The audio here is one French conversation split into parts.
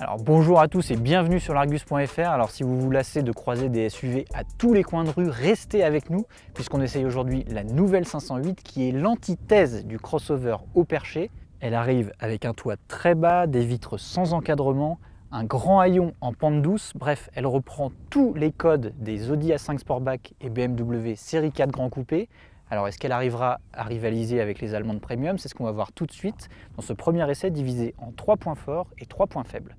Alors bonjour à tous et bienvenue sur l'Argus.fr. Alors si vous vous lassez de croiser des SUV à tous les coins de rue, restez avec nous puisqu'on essaye aujourd'hui la nouvelle 508 qui est l'antithèse du crossover haut perché. Elle arrive avec un toit très bas, des vitres sans encadrement, un grand haillon en pente douce. Bref, elle reprend tous les codes des Audi A5 Sportback et BMW série 4 Grand Coupé. Alors est-ce qu'elle arrivera à rivaliser avec les Allemandes Premium? C'est ce qu'on va voir tout de suite dans ce premier essai divisé en 3 points forts et 3 points faibles.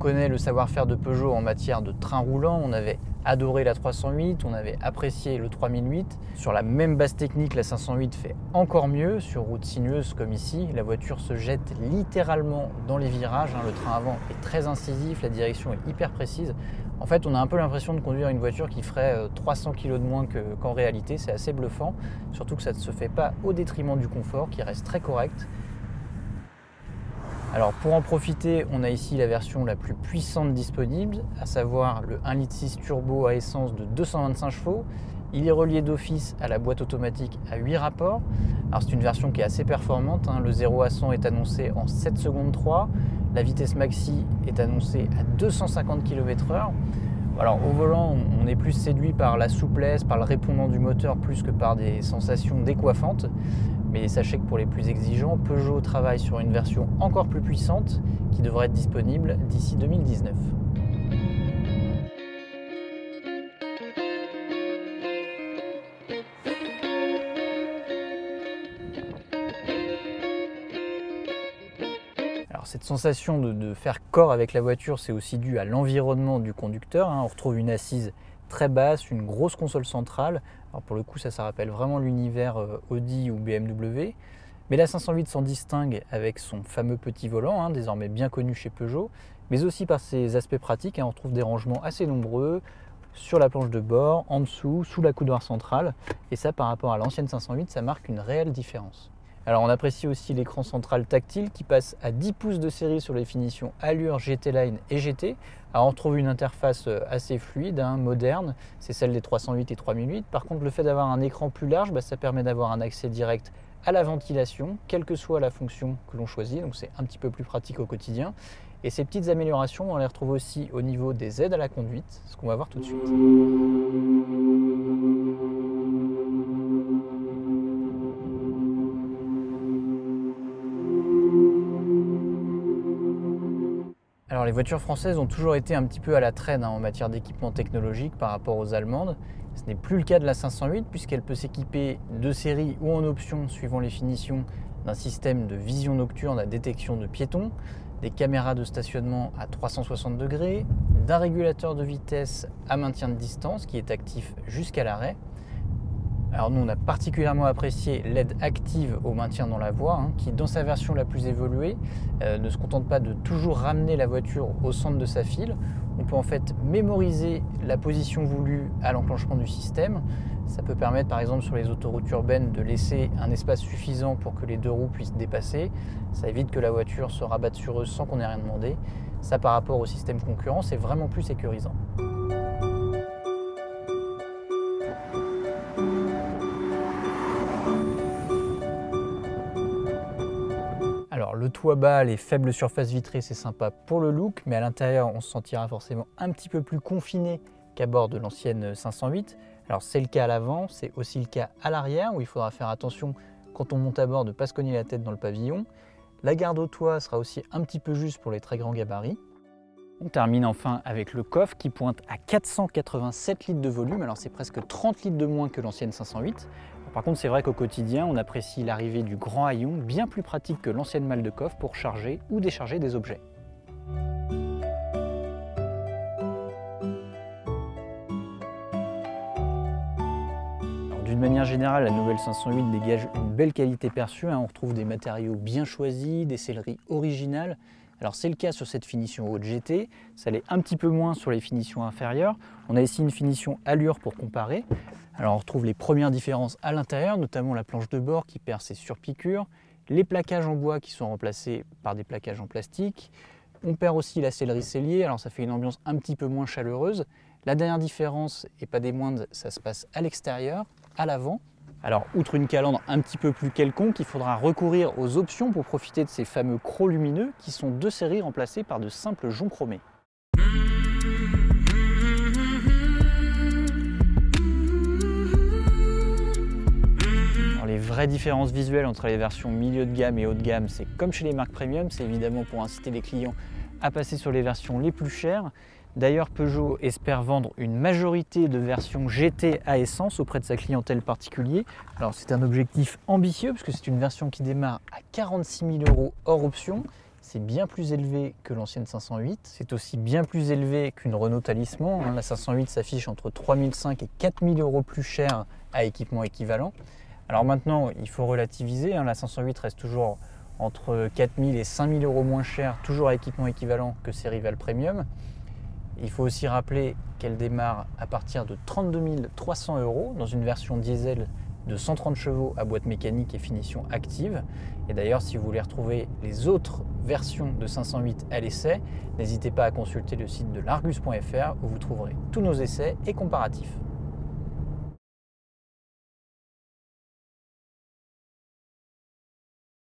On connaît le savoir-faire de Peugeot en matière de train roulant, on avait adoré la 308, on avait apprécié le 3008. Sur la même base technique, la 508 fait encore mieux. Sur route sinueuse comme ici, la voiture se jette littéralement dans les virages. Le train avant est très incisif, la direction est hyper précise. En fait, on a un peu l'impression de conduire une voiture qui ferait 300 kg de moins qu'en réalité. C'est assez bluffant, surtout que ça ne se fait pas au détriment du confort qui reste très correct. Alors pour en profiter, on a ici la version la plus puissante disponible, à savoir le 1,6 litre turbo à essence de 225 chevaux. Il est relié d'office à la boîte automatique à 8 rapports. Alors c'est une version qui est assez performante, le 0 à 100 est annoncé en 7 secondes 3. La vitesse maxi est annoncée à 250 km/h. Alors au volant, on est plus séduit par la souplesse, par le répondant du moteur, plus que par des sensations décoiffantes. Mais sachez que pour les plus exigeants, Peugeot travaille sur une version encore plus puissante qui devrait être disponible d'ici 2019. Alors cette sensation de faire corps avec la voiture, c'est aussi dû à l'environnement du conducteur. On retrouve une assise très basse, une grosse console centrale. Alors pour le coup, ça rappelle vraiment l'univers Audi ou BMW. Mais la 508 s'en distingue avec son fameux petit volant, désormais bien connu chez Peugeot, mais aussi par ses aspects pratiques. On retrouve des rangements assez nombreux sur la planche de bord, en dessous, sous la coudoir centrale. Et ça, par rapport à l'ancienne 508, ça marque une réelle différence. Alors on apprécie aussi l'écran central tactile qui passe à 10 pouces de série sur les finitions Allure, GT Line et GT. Alors on retrouve une interface assez fluide, moderne, c'est celle des 308 et 3008. Par contre, le fait d'avoir un écran plus large, ça permet d'avoir un accès direct à la ventilation, quelle que soit la fonction que l'on choisit, donc c'est un petit peu plus pratique au quotidien. Et ces petites améliorations, on les retrouve aussi au niveau des aides à la conduite, ce qu'on va voir tout de suite. Alors les voitures françaises ont toujours été un petit peu à la traîne en matière d'équipement technologique par rapport aux allemandes. Ce n'est plus le cas de la 508 puisqu'elle peut s'équiper de série ou en option suivant les finitions d'un système de vision nocturne à détection de piétons, des caméras de stationnement à 360 degrés, d'un régulateur de vitesse à maintien de distance qui est actif jusqu'à l'arrêt. Alors nous on a particulièrement apprécié l'aide active au maintien dans la voie qui dans sa version la plus évoluée ne se contente pas de toujours ramener la voiture au centre de sa file. On peut en fait mémoriser la position voulue à l'enclenchement du système. Ça peut permettre par exemple sur les autoroutes urbaines de laisser un espace suffisant pour que les deux roues puissent dépasser. Ça évite que la voiture se rabatte sur eux sans qu'on ait rien demandé. Ça par rapport au système concurrent c'est vraiment plus sécurisant. Le toit bas, les faibles surfaces vitrées, c'est sympa pour le look, mais à l'intérieur, on se sentira forcément un petit peu plus confiné qu'à bord de l'ancienne 508. Alors c'est le cas à l'avant, c'est aussi le cas à l'arrière, où il faudra faire attention quand on monte à bord de ne pas se cogner la tête dans le pavillon. La garde au toit sera aussi un petit peu juste pour les très grands gabarits. On termine enfin avec le coffre qui pointe à 487 litres de volume, alors c'est presque 30 litres de moins que l'ancienne 508. Par contre, c'est vrai qu'au quotidien, on apprécie l'arrivée du grand haillon, bien plus pratique que l'ancienne malle de coffre pour charger ou décharger des objets. D'une manière générale, la nouvelle 508 dégage une belle qualité perçue. On retrouve des matériaux bien choisis, des selleries originales, Alors c'est le cas sur cette finition haute GT, ça l'est un petit peu moins sur les finitions inférieures. On a ici une finition allure pour comparer. Alors on retrouve les premières différences à l'intérieur, notamment la planche de bord qui perd ses surpiqûres, les plaquages en bois qui sont remplacés par des plaquages en plastique. On perd aussi la sellerie sellier, alors ça fait une ambiance un petit peu moins chaleureuse. La dernière différence, et pas des moindres, ça se passe à l'extérieur, à l'avant. Alors outre une calandre un petit peu plus quelconque, il faudra recourir aux options pour profiter de ces fameux crocs lumineux qui sont de série remplacés par de simples joncs chromés. Alors, les vraies différences visuelles entre les versions milieu de gamme et haut de gamme, c'est comme chez les marques premium, c'est évidemment pour inciter les clients à passer sur les versions les plus chères. D'ailleurs, Peugeot espère vendre une majorité de versions GT à essence auprès de sa clientèle particulière. Alors c'est un objectif ambitieux puisque c'est une version qui démarre à 46 000 € hors option. C'est bien plus élevé que l'ancienne 508. C'est aussi bien plus élevé qu'une Renault Talisman. La 508 s'affiche entre 3 500 € et 4 000 € plus cher à équipement équivalent. Alors maintenant, il faut relativiser. La 508 reste toujours entre 4 000 € et 5 000 € moins cher, toujours à équipement équivalent que ses rivales premium. Il faut aussi rappeler qu'elle démarre à partir de 32 300 € dans une version diesel de 130 chevaux à boîte mécanique et finition active. Et d'ailleurs, si vous voulez retrouver les autres versions de 508 à l'essai, n'hésitez pas à consulter le site de l'Argus.fr où vous trouverez tous nos essais et comparatifs.